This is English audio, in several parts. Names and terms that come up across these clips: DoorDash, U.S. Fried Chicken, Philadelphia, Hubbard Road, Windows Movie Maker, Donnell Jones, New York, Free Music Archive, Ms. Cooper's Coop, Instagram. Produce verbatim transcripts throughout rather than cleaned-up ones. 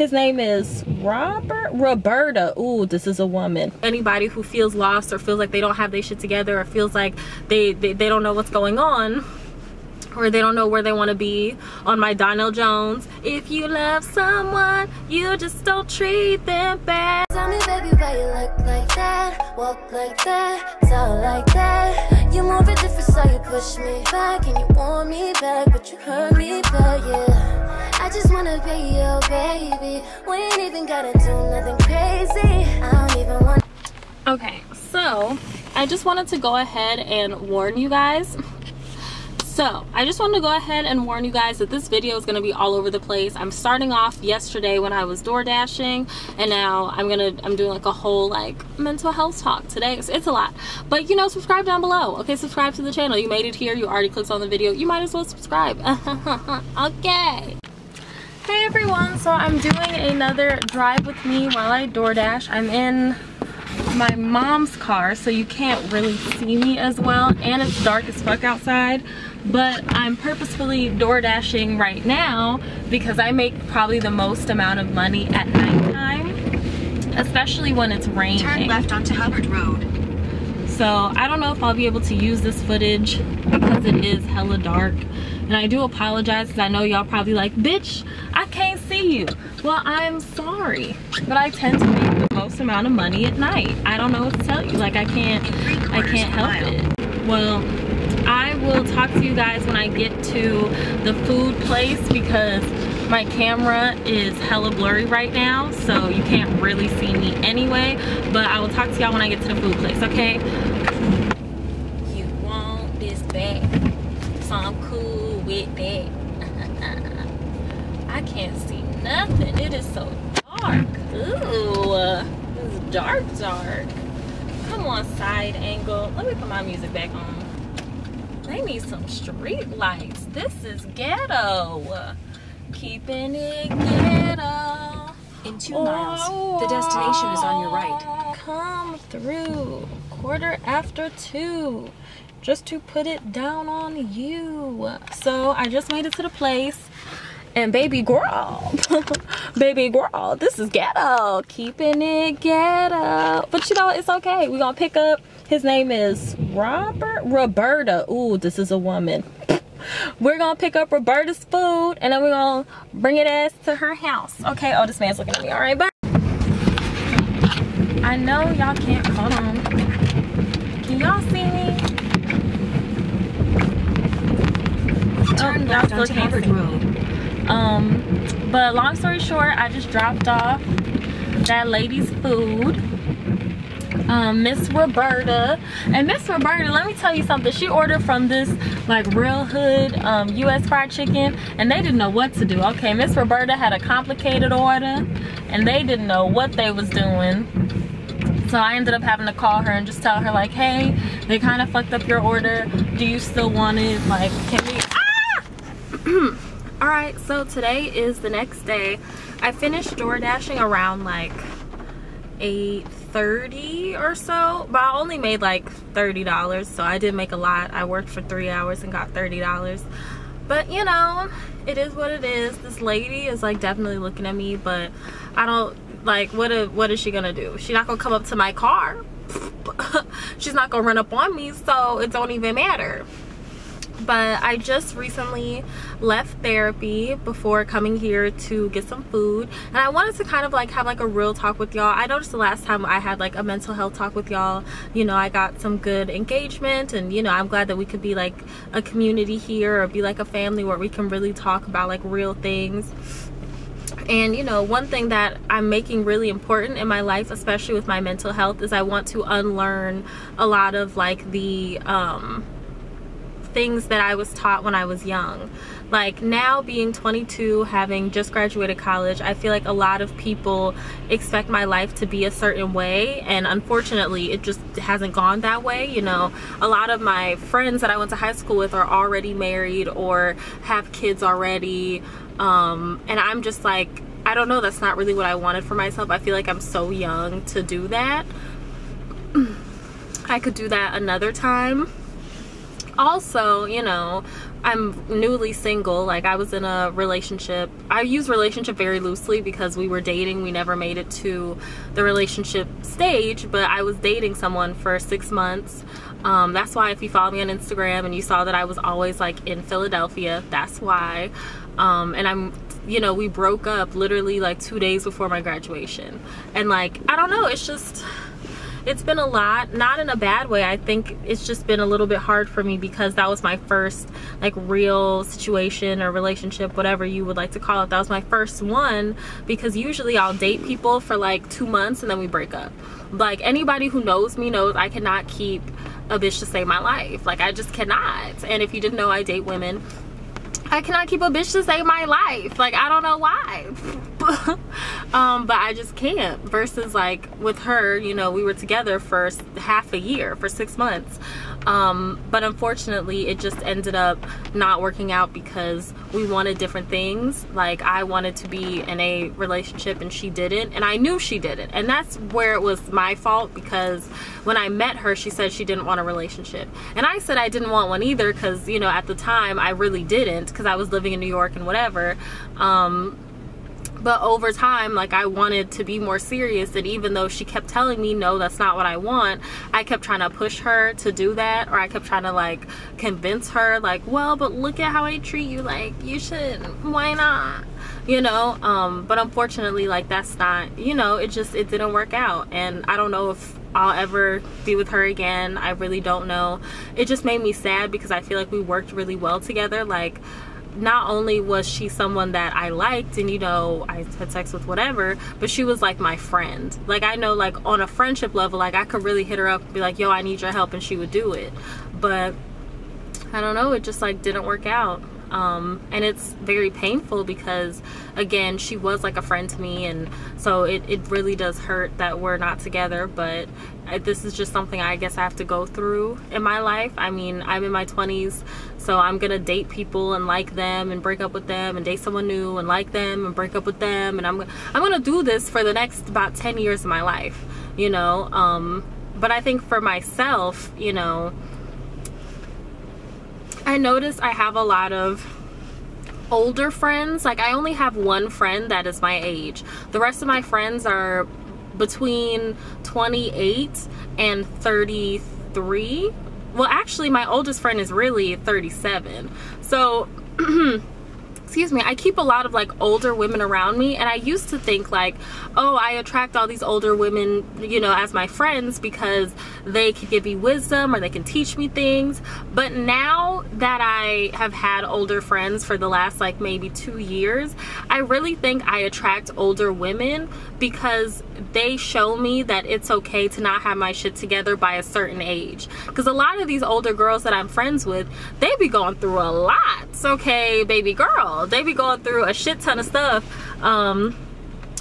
His name is Robert, Roberta. Ooh, this is a woman. Anybody who feels lost or feels like they don't have their shit together or feels like they, they, they don't know what's going on or they don't know where they want to be, on my Donnell Jones. If you love someone, you just don't treat them bad. Tell me, baby, why you look like that, walk like that, talk like that. You move it different, so you push me back and you want me back, but you hurt me back, yeah. I just wanna be your baby. We ain't even gotta do nothing crazy. I don't even want. Okay, so I just wanted to go ahead and warn you guys. So I just wanted to go ahead and warn you guys that this video is gonna be all over the place. I'm starting off yesterday when I was door dashing, and now I'm gonna I'm doing like a whole like mental health talk today. It's, it's a lot, but you know, subscribe down below. Okay, subscribe to the channel. You made it here. You already clicked on the video. You might as well subscribe. Okay. Hey everyone, so I'm doing another drive with me while I DoorDash. I'm in my mom's car, so you can't really see me as well, and it's dark as fuck outside, but I'm purposefully DoorDashing right now because I make probably the most amount of money at nighttime, especially when it's raining. Turn left onto Hubbard Road. So I don't know if I'll be able to use this footage because it is hella dark. And I do apologize because I know y'all probably like, bitch, I can't see you. Well, I'm sorry, but I tend to make the most amount of money at night. I don't know what to tell you. Like, I can't, I can't help it. Well, I will talk to you guys when I get to the food place because my camera is hella blurry right now, so you can't really see me anyway. But I will talk to y'all when I get to the food place, okay? You want this back, so I'm cool with that. I can't see nothing. It is so dark. Ooh, this is dark, dark. Come on, side angle. Let me put my music back on. They need some street lights. This is ghetto. Keeping it ghetto. In two oh, miles, the destination is on your right. Come through, quarter after two, just to put it down on you. So I just made it to the place, and baby girl, baby girl, this is ghetto. Keeping it ghetto. But you know what? It's okay. We're gonna pick up. His name is Robert, Roberta. Ooh, this is a woman. We're gonna pick up Roberta's food and then we're gonna bring it ass to her house. Okay, oh, this man's looking at me. All right, bye. I know y'all can't, hold on. Can y'all see me? Turn left onto Hubbard Road. Um, but long story short, I just dropped off that lady's food. Um, Miss Roberta, and Miss Roberta, let me tell you something. She ordered from this like real hood um, U S Fried Chicken, and they didn't know what to do. Okay, Miss Roberta had a complicated order, and they didn't know what they was doing. So I ended up having to call her and just tell her like, hey, they kind of fucked up your order. Do you still want it? Like, can we? Ah! All right. So today is the next day. I finished DoorDashing around like eight thirty or so, but I only made like thirty dollars, so I did make a lot. I worked for three hours and got thirty dollars, but you know, it is what it is. This lady is like definitely looking at me, but I don't like, what a, what is she gonna do? She's not gonna come up to my car. She's not gonna run up on me, so it don't even matter. But I just recently left therapy before coming here to get some food, and I wanted to kind of like have like a real talk with y'all. I noticed the last time I had like a mental health talk with y'all, you know, I got some good engagement, and you know, I'm glad that we could be like a community here or be like a family where we can really talk about like real things. And you know, one thing that I'm making really important in my life, especially with my mental health, is I want to unlearn a lot of like the um things that I was taught when I was young. Like now being twenty-two, having just graduated college, I feel like a lot of people expect my life to be a certain way, and unfortunately it just hasn't gone that way. You know, a lot of my friends that I went to high school with are already married or have kids already, um, and I'm just like, I don't know, that's not really what I wanted for myself. I feel like I'm so young to do that. I could do that another time. Also, you know, I'm newly single. Like, I was in a relationship. I use relationship very loosely because we were dating. We never made it to the relationship stage, but I was dating someone for six months. Um, that's why if you follow me on Instagram and you saw that I was always like in Philadelphia, that's why. Um, and I'm, you know, we broke up literally like two days before my graduation. And like, I don't know, it's just, it's been a lot, not in a bad way. I think it's just been a little bit hard for me because that was my first like real situation or relationship, whatever you would like to call it. That was my first one, because usually I'll date people for like two months and then we break up. Like, anybody who knows me knows I cannot keep a bitch to save my life. Like, I just cannot. And if you didn't know, I date women. I cannot keep a bitch to save my life. Like, I don't know why. um, but I just can't. Versus, like, with her, you know, we were together for half a year, for six months. Um, but unfortunately, it just ended up not working out because we wanted different things. Like, I wanted to be in a relationship and she didn't. And I knew she didn't. And that's where it was my fault, because when I met her, she said she didn't want a relationship. And I said I didn't want one either because, you know, at the time, I really didn't. I was living in New York and whatever, um, but over time, like, I wanted to be more serious. And even though she kept telling me, no, that's not what I want, I kept trying to push her to do that, or I kept trying to like convince her, like, well, but look at how I treat you, like, you should, why not, you know? Um, but unfortunately, like, that's not, you know, it just, it didn't work out. And I don't know if I'll ever be with her again. I really don't know. It just made me sad because I feel like we worked really well together. Like, not only was she someone that I liked and, you know, I had sex with whatever, but she was like my friend. Like, I know, like, on a friendship level, like, I could really hit her up and be like, yo, I need your help, and she would do it. But I don't know, it just like didn't work out. Um, and it's very painful because, again, she was like a friend to me, and so it, it really does hurt that we're not together. But this is just something I guess I have to go through in my life. I mean, I'm in my twenties, so I'm gonna date people and like them and break up with them, and date someone new and like them and break up with them, and I'm, I'm gonna do this for the next about ten years of my life, you know. Um, but I think for myself, you know, I notice I have a lot of older friends. Like, I only have one friend that is my age. The rest of my friends are between twenty-eight and thirty-three. Well, actually, my oldest friend is really thirty-seven. So, excuse me, I keep a lot of like older women around me, and I used to think like, oh, I attract all these older women, you know, as my friends because they can give me wisdom or they can teach me things. But now that I have had older friends for the last like maybe two years, I really think I attract older women because they show me that it's okay to not have my shit together by a certain age. Because a lot of these older girls that I'm friends with, they be going through a lot, okay, baby girl. They be going through a shit ton of stuff um,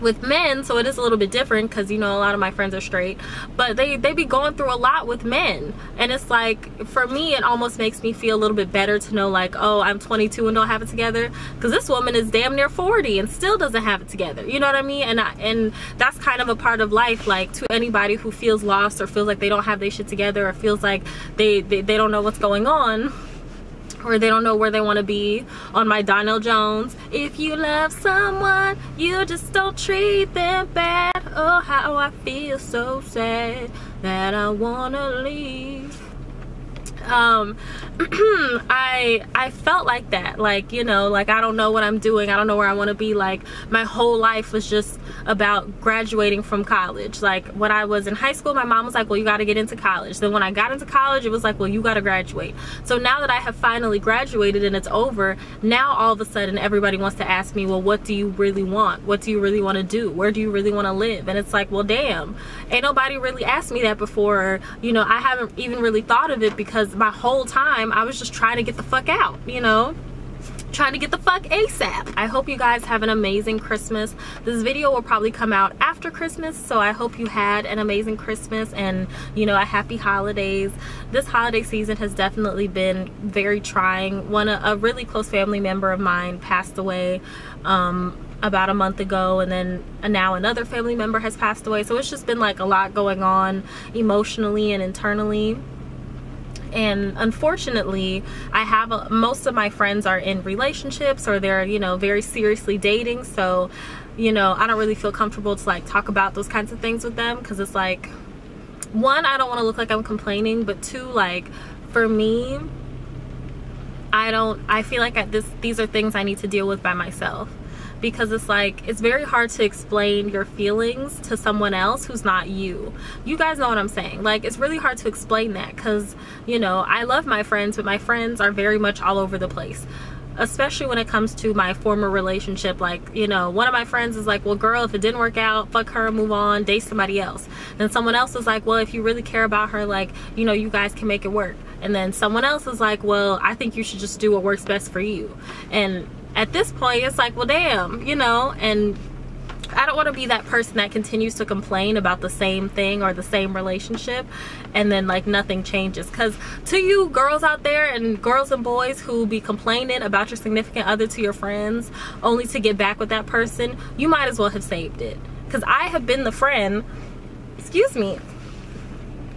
with men, so it is a little bit different because, you know, a lot of my friends are straight, but they, they be going through a lot with men. And it's like, for me, it almost makes me feel a little bit better to know like, oh, I'm twenty-two and don't have it together, because this woman is damn near forty and still doesn't have it together. You know what I mean? And, I, and that's kind of a part of life. Like, to anybody who feels lost or feels like they don't have their shit together or feels like they, they, they don't know what's going on, or they don't know where they want to be, on my Donnell Jones, if you love someone, you just don't treat them bad. Oh, how I feel so sad that I want to leave. Um, I I felt like that, like, you know, like, I don't know what I'm doing, I don't know where I want to be. Like, my whole life was just about graduating from college. Like, when I was in high school, my mom was like, well, you got to get into college. Then when I got into college, it was like, well, you got to graduate. So now that I have finally graduated and it's over, now all of a sudden everybody wants to ask me, well, what do you really want? What do you really want to do? Where do you really want to live? And it's like, well, damn, ain't nobody really asked me that before. You know, I haven't even really thought of it because my whole time I was just trying to get the fuck out, you know, trying to get the fuck ASAP. I hope you guys have an amazing Christmas. This video will probably come out after Christmas, so I hope you had an amazing Christmas and, you know, a happy holidays. This holiday season has definitely been very trying. One, a really close family member of mine passed away um, about a month ago, and then now another family member has passed away. So it's just been like a lot going on emotionally and internally. And unfortunately, I have a, most of my friends are in relationships, or they're, you know, very seriously dating. So, you know, I don't really feel comfortable to like talk about those kinds of things with them, because it's like, one, I don't want to look like I'm complaining, but two, like, for me, I don't, I feel like I, this, these are things I need to deal with by myself, because it's like, it's very hard to explain your feelings to someone else who's not you. You guys know what I'm saying. Like, it's really hard to explain that, because, you know, I love my friends, but my friends are very much all over the place. Especially when it comes to my former relationship. Like, you know, one of my friends is like, well, girl, if it didn't work out, fuck her, move on, date somebody else. And someone else is like, well, if you really care about her, like, you know, you guys can make it work. And then someone else is like, well, I think you should just do what works best for you. And at this point, it's like, well, damn, you know, and I don't want to be that person that continues to complain about the same thing or the same relationship, and then like nothing changes. Because to you girls out there, and girls and boys who be complaining about your significant other to your friends only to get back with that person, you might as well have saved it. Because I have been the friend, excuse me,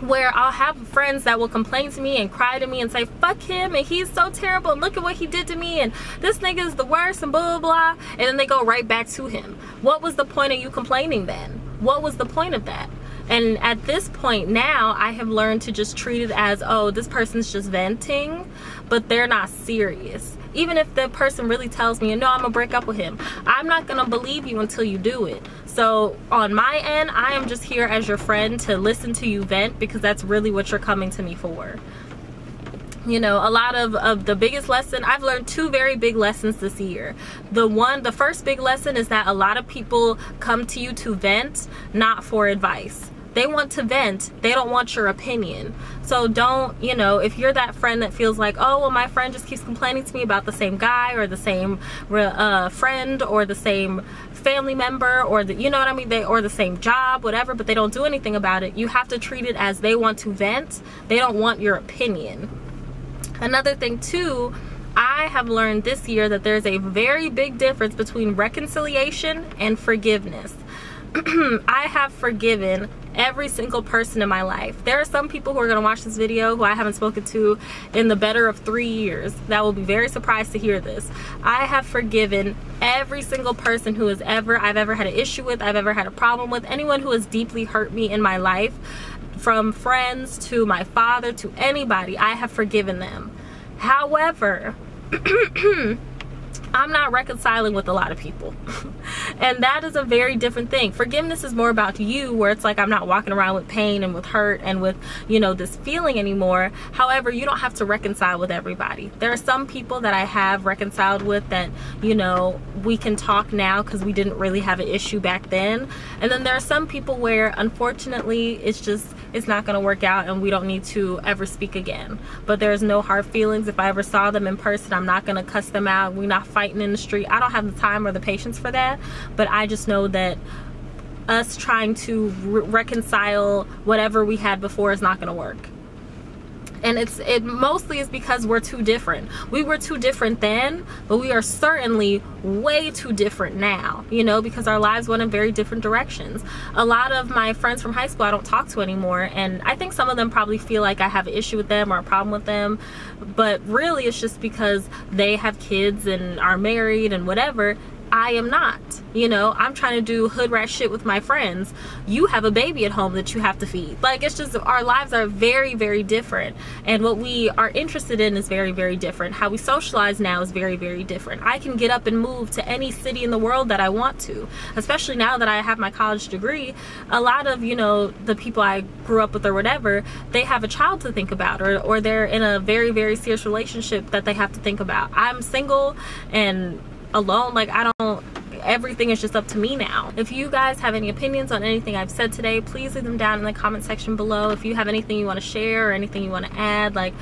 where I'll have friends that will complain to me and cry to me and say, fuck him, and he's so terrible, and look at what he did to me, and this nigga is the worst, and blah blah blah, and then they go right back to him. What was the point of you complaining then? What was the point of that? And at this point now, I have learned to just treat it as, oh, this person's just venting, but they're not serious. Even if the person really tells me, you know, I'm gonna break up with him, I'm not gonna believe you until you do it. So on my end, I am just here as your friend to listen to you vent, because that's really what you're coming to me for. You know, a lot of, of the biggest lesson, I've learned two very big lessons this year. The one, the first big lesson is that a lot of people come to you to vent, not for advice. They want to vent, they don't want your opinion. So don't, you know, if you're that friend that feels like, oh, well, my friend just keeps complaining to me about the same guy, or the same uh, friend, or the same family member, or the, you know what I mean, they, or the same job, whatever, but they don't do anything about it, you have to treat it as they want to vent, they don't want your opinion. Another thing too, I have learned this year that there's a very big difference between reconciliation and forgiveness. I have forgiven every single person in my life. There are some people who are going to watch this video who I haven't spoken to in the better of three years that will be very surprised to hear this. I have forgiven every single person who has ever, I've ever had an issue with, I've ever had a problem with, anyone who has deeply hurt me in my life, from friends to my father to anybody, I have forgiven them. However, I'm not reconciling with a lot of people. And that is a very different thing. Forgiveness is more about you, where it's like, I'm not walking around with pain and with hurt and with, you know, this feeling anymore. However, you don't have to reconcile with everybody. There are some people that I have reconciled with that, you know, we can talk now because we didn't really have an issue back then. And then there are some people where, unfortunately, it's just, it's not going to work out, and we don't need to ever speak again. But there's no hard feelings. If I ever saw them in person, I'm not going to cuss them out. We're not fighting in the street. I don't have the time or the patience for that, but I just know that us trying to re reconcile whatever we had before is not going to work. And it's it mostly is because we're too different. We were too different then, but we are certainly way too different now, you know, because our lives went in very different directions. A lot of my friends from high school I don't talk to anymore, and I think some of them probably feel like I have an issue with them or a problem with them, but really it's just because they have kids and are married and whatever. I am not, you know, I'm trying to do hood rat shit with my friends. You have a baby at home that you have to feed. Like, it's just, our lives are very, very different. And what we are interested in is very, very different. How we socialize now is very, very different. I can get up and move to any city in the world that I want to, especially now that I have my college degree. A lot of, you know, the people I grew up with or whatever, they have a child to think about, or, or they're in a very, very serious relationship that they have to think about. I'm single and alone, like, I don't, everything is just up to me now. If you guys have any opinions on anything I've said today, please leave them down in the comment section below. If you have anything you want to share or anything you want to add, like,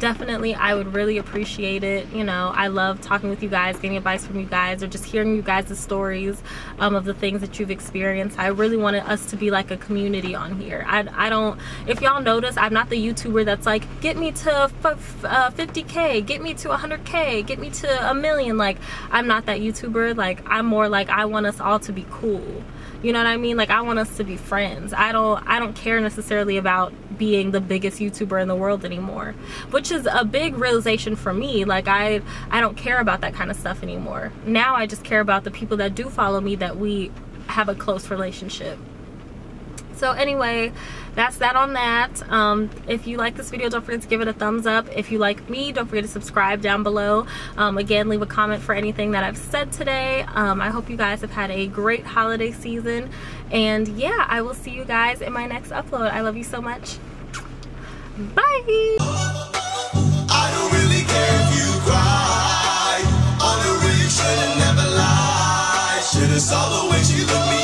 definitely I would really appreciate it. You know, I love talking with you guys, getting advice from you guys, or just hearing you guys' stories um, of the things that you've experienced. I really wanted us to be like a community on here. I, I don't, if y'all notice, I'm not the YouTuber that's like, get me to f uh, fifty K, get me to one hundred K, get me to a million. Like, I'm not that YouTuber. Like, I'm more like, I want us all to be cool. You know what I mean? Like, I want us to be friends. I don't I don't care necessarily about being the biggest YouTuber in the world anymore, which is a big realization for me. Like, I I don't care about that kind of stuff anymore. Now I just care about the people that do follow me, that we have a close relationship. So anyway, that's that on that. Um, if you like this video, don't forget to give it a thumbs up. If you like me, don't forget to subscribe down below. Um, again, leave a comment for anything that I've said today. Um, I hope you guys have had a great holiday season. And yeah, I will see you guys in my next upload. I love you so much. Bye. I don't really care if you cry. I don't really should've never lied. Should've saw the way she looked me.